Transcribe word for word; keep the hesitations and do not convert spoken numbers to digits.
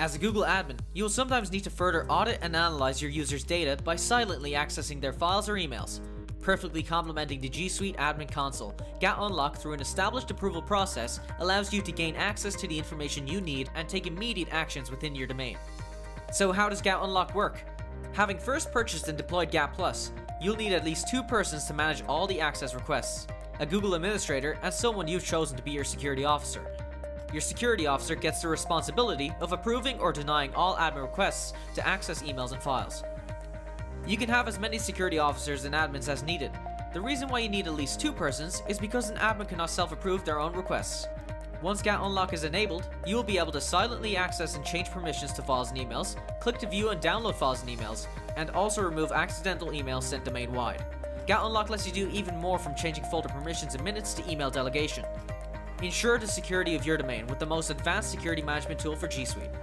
As a Google admin, you will sometimes need to further audit and analyze your users' data by silently accessing their files or emails, perfectly complementing the G Suite admin console. G A T Unlock, through an established approval process, allows you to gain access to the information you need and take immediate actions within your domain. So how does G A T Unlock work? Having first purchased and deployed G A T plus, you'll need at least two persons to manage all the access requests, a Google administrator and someone you've chosen to be your security officer. Your security officer gets the responsibility of approving or denying all admin requests to access emails and files. You can have as many security officers and admins as needed. The reason why you need at least two persons is because an admin cannot self-approve their own requests. Once G A T Unlock is enabled, you will be able to silently access and change permissions to files and emails, click to view and download files and emails, and also remove accidental emails sent domain-wide. G A T Unlock lets you do even more, from changing folder permissions in minutes to email delegation. Ensure the security of your domain with the most advanced security management tool for G Suite.